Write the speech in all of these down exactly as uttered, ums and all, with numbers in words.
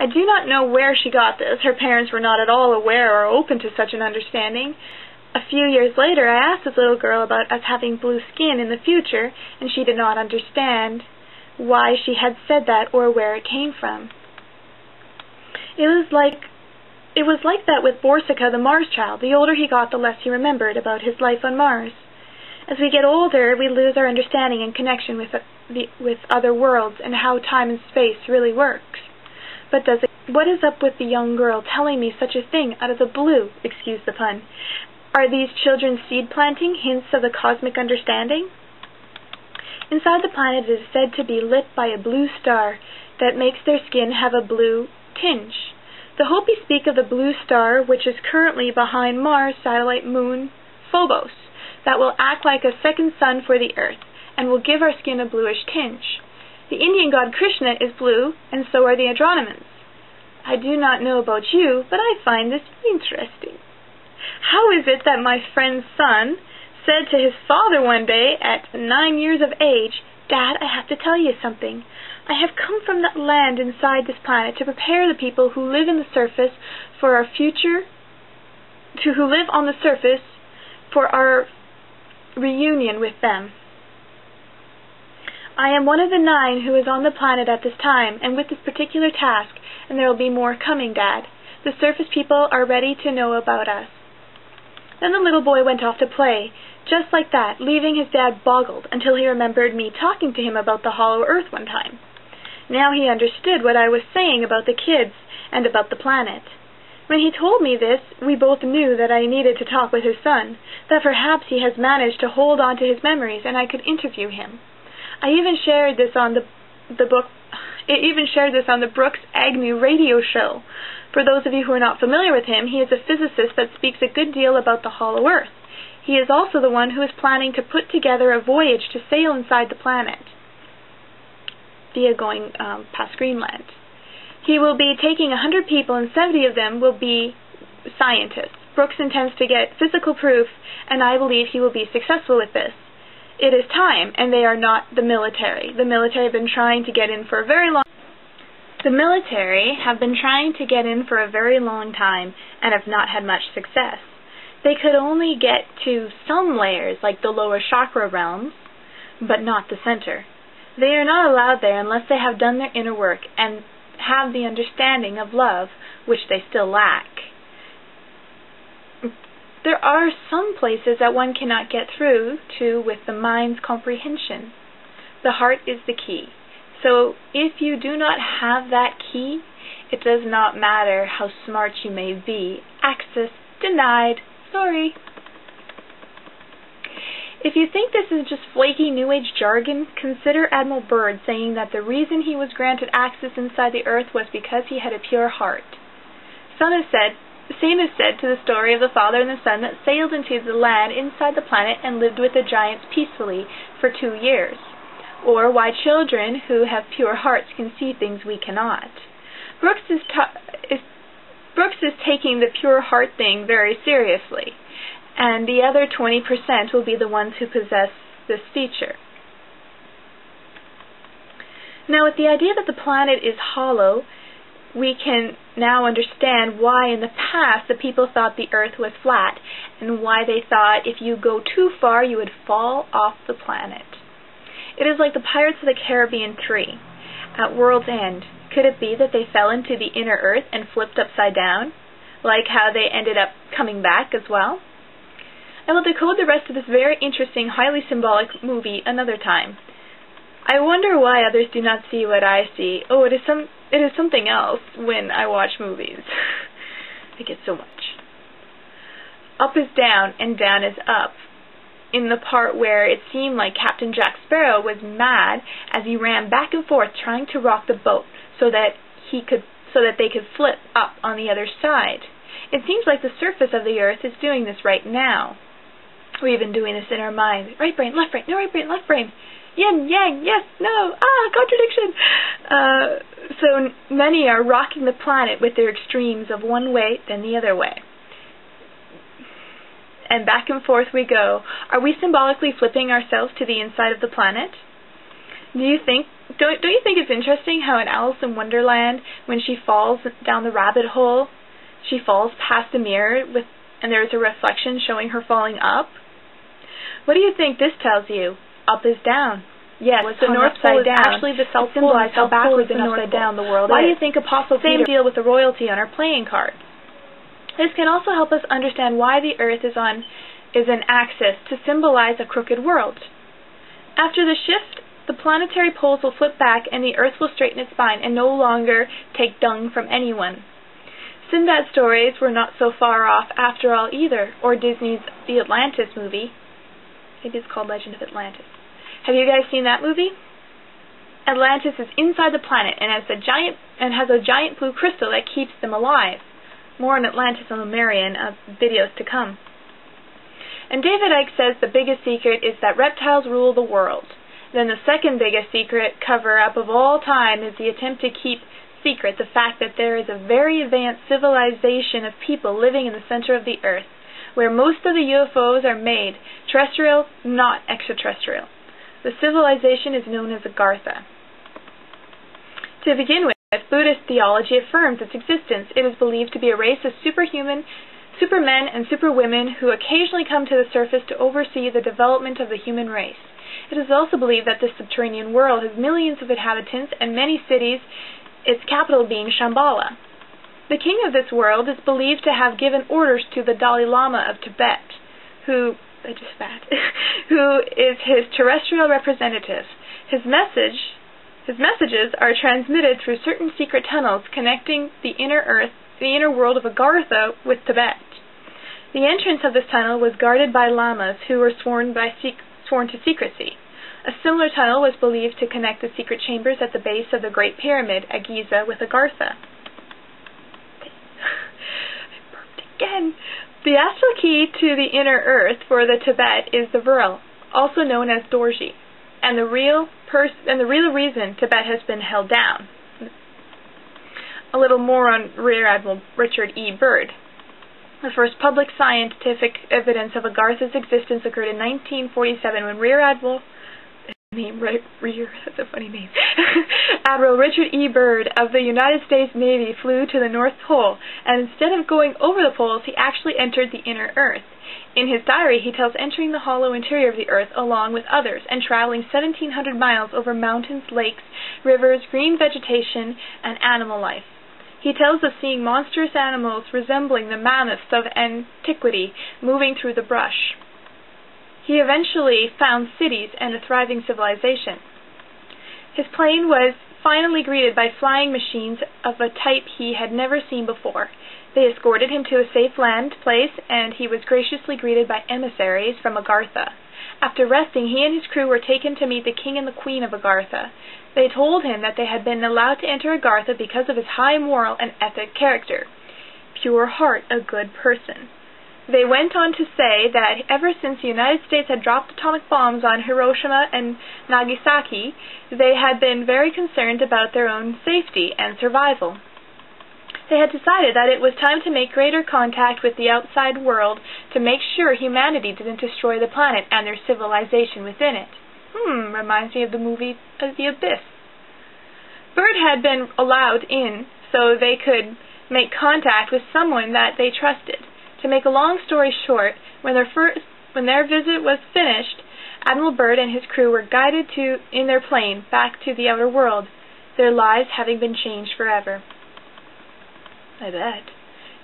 I do not know where she got this. Her parents were not at all aware or open to such an understanding. A few years later, I asked this little girl about us having blue skin in the future, and she did not understand why she had said that or where it came from. It was like it was like that with Borsica, the Mars child. The older he got, the less he remembered about his life on Mars. As we get older, we lose our understanding and connection with, the, with other worlds and how time and space really works. But does it, what is up with the young girl telling me such a thing out of the blue? Excuse the pun. Are these children seed planting, hints of the cosmic understanding? Inside the planet is said to be lit by a blue star that makes their skin have a blue tinge. The Hopi speak of the blue star, which is currently behind Mars' satellite moon, Phobos, that will act like a second sun for the Earth and will give our skin a bluish tinge. The Indian god Krishna is blue, and so are the Andronomans. I do not know about you, but I find this interesting. How is it that my friend's son said to his father one day at nine years of age, "Dad, I have to tell you something. I have come from that land inside this planet to prepare the people who live in the surface for our future, to who live on the surface for our reunion with them. I am one of the nine who is on the planet at this time and with this particular task, and there will be more coming, Dad. The surface people are ready to know about us." Then the little boy went off to play, just like that, leaving his dad boggled until he remembered me talking to him about the hollow earth one time. Now he understood what I was saying about the kids and about the planet. When he told me this, we both knew that I needed to talk with his son, that perhaps he has managed to hold on to his memories and I could interview him. I even shared this on the, the book, I even shared this on the Brooks Agnew radio show. For those of you who are not familiar with him, he is a physicist that speaks a good deal about the hollow earth. He is also the one who is planning to put together a voyage to sail inside the planet via going um, past Greenland. He will be taking one hundred people, and seventy of them will be scientists. Brooks intends to get physical proof, and I believe he will be successful with this. It is time, and they are not the military. The military have been trying to get in for a very long time. The military have been trying to get in for a very long time and have not had much success. They could only get to some layers, like the lower chakra realms, but not the center. They are not allowed there unless they have done their inner work and have the understanding of love, which they still lack. There are some places that one cannot get through to with the mind's comprehension. The heart is the key. So if you do not have that key, it does not matter how smart you may be. Access denied. Sorry. If you think this is just flaky New Age jargon, consider Admiral Byrd saying that the reason he was granted access inside the Earth was because he had a pure heart. Some have said, the same is said to the story of the father and the son that sailed into the land inside the planet and lived with the giants peacefully for two years. Or why children who have pure hearts can see things we cannot. Brooks is, is, Brooks is taking the pure heart thing very seriously, and the other twenty percent will be the ones who possess this feature. Now, with the idea that the planet is hollow, we can now understand why in the past the people thought the Earth was flat, and why they thought if you go too far you would fall off the planet. It is like the Pirates of the Caribbean three. At World's End, could it be that they fell into the inner earth and flipped upside down, like how they ended up coming back as well? I will decode the rest of this very interesting, highly symbolic movie another time. I wonder why others do not see what I see. Oh, it is some, it is something else when I watch movies. I get so much. Up is down and down is up. In the part where it seemed like Captain Jack Sparrow was mad as he ran back and forth trying to rock the boat so that he could so that they could flip up on the other side. It seems like the surface of the earth is doing this right now. We've been doing this in our mind. Right brain, left brain, no right brain, left brain. Yin, yang, yes, no, ah, contradiction. Uh, so many are rocking the planet with their extremes of one way then the other way. And back and forth we go. Are we symbolically flipping ourselves to the inside of the planet? Do you think Don't, don't you think it's interesting how in Alice in Wonderland, when she falls down the rabbit hole, she falls past a mirror with, and there's a reflection showing her falling up? What do you think this tells you? Up is down. Yes, so the North Pole is down. Actually the South Pole, and how backwards and upside down the world is. Why do you think Apostle Peter... Same deal with the royalty on our playing card. This can also help us understand why the Earth is on is an axis to symbolize a crooked world. After the shift, the planetary poles will flip back and the Earth will straighten its spine and no longer take dung from anyone. Sinbad stories were not so far off after all either, or Disney's The Atlantis movie. Maybe it's called Legend of Atlantis. Have you guys seen that movie? Atlantis is inside the planet and has a giant and has a giant blue crystal that keeps them alive. More on Atlantis and Lumerian uh, videos to come. And David Icke says the biggest secret is that reptiles rule the world. Then the second biggest secret cover-up of all time is the attempt to keep secret the fact that there is a very advanced civilization of people living in the center of the Earth, where most of the U F Os are made, terrestrial, not extraterrestrial. The civilization is known as Agartha. To begin with, Buddhist theology affirms its existence. It is believed to be a race of superhuman supermen and superwomen who occasionally come to the surface to oversee the development of the human race. It is also believed that this subterranean world has millions of inhabitants and many cities, its capital being Shambhala. The king of this world is believed to have given orders to the Dalai Lama of Tibet, who, I just spat, who is his terrestrial representative. His message, his messages are transmitted through certain secret tunnels connecting the inner earth, the inner world of Agartha with Tibet. The entrance of this tunnel was guarded by lamas who were sworn, by sec sworn to secrecy. A similar tunnel was believed to connect the secret chambers at the base of the Great Pyramid at Giza with Agartha. I burped again. The astral key to the inner earth for the Tibet is the Vril, also known as Dorji, and the real pers and the real reason Tibet has been held down. A little more on Rear Admiral Richard E. Byrd. The first public scientific evidence of Agartha's existence occurred in nineteen forty-seven when Rear Admiral, name, right, Rear, that's a funny name, Admiral Richard E. Byrd of the United States Navy flew to the North Pole, and instead of going over the poles, he actually entered the inner Earth. In his diary, he tells entering the hollow interior of the Earth along with others, and traveling seventeen hundred miles over mountains, lakes, rivers, green vegetation, and animal life. He tells of seeing monstrous animals resembling the mammoths of antiquity moving through the brush. He eventually found cities and a thriving civilization. His plane was finally greeted by flying machines of a type he had never seen before. They escorted him to a safe land place, and he was graciously greeted by emissaries from Agartha. After resting, he and his crew were taken to meet the king and the queen of Agartha. They told him that they had been allowed to enter Agartha because of his high moral and ethic character. Pure heart, a good person. They went on to say that ever since the United States had dropped atomic bombs on Hiroshima and Nagasaki, they had been very concerned about their own safety and survival. They had decided that it was time to make greater contact with the outside world to make sure humanity didn't destroy the planet and their civilization within it. Hmm, reminds me of the movie The Abyss. Byrd had been allowed in so they could make contact with someone that they trusted. To make a long story short, when their first, when their visit was finished, Admiral Byrd and his crew were guided to in their plane back to the outer world, their lives having been changed forever. I bet.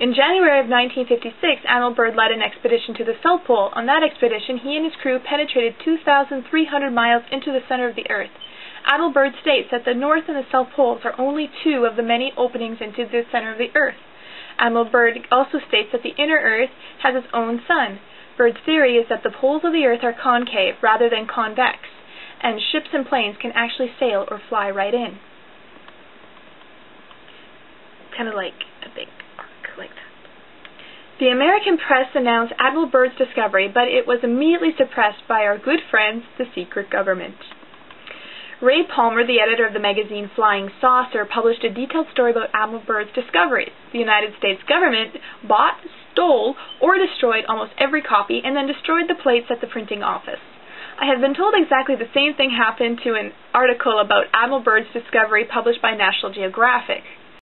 In January of nineteen fifty-six, Admiral Byrd led an expedition to the South Pole. On that expedition, he and his crew penetrated two thousand three hundred miles into the center of the Earth. Admiral Byrd states that the North and the South Poles are only two of the many openings into the center of the Earth. Admiral Byrd also states that the inner Earth has its own sun. Byrd's theory is that the poles of the Earth are concave rather than convex, and ships and planes can actually sail or fly right in. Kind of like a big arc like that. The American press announced Admiral Byrd's discovery, but it was immediately suppressed by our good friends, the secret government. Ray Palmer, the editor of the magazine Flying Saucer, published a detailed story about Admiral Byrd's discoveries. The United States government bought, stole, or destroyed almost every copy and then destroyed the plates at the printing office. I had been told exactly the same thing happened to an article about Admiral Byrd's discovery published by National Geographic.